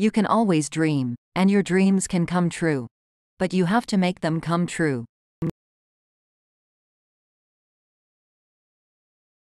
You can always dream, and your dreams can come true. But you have to make them come true.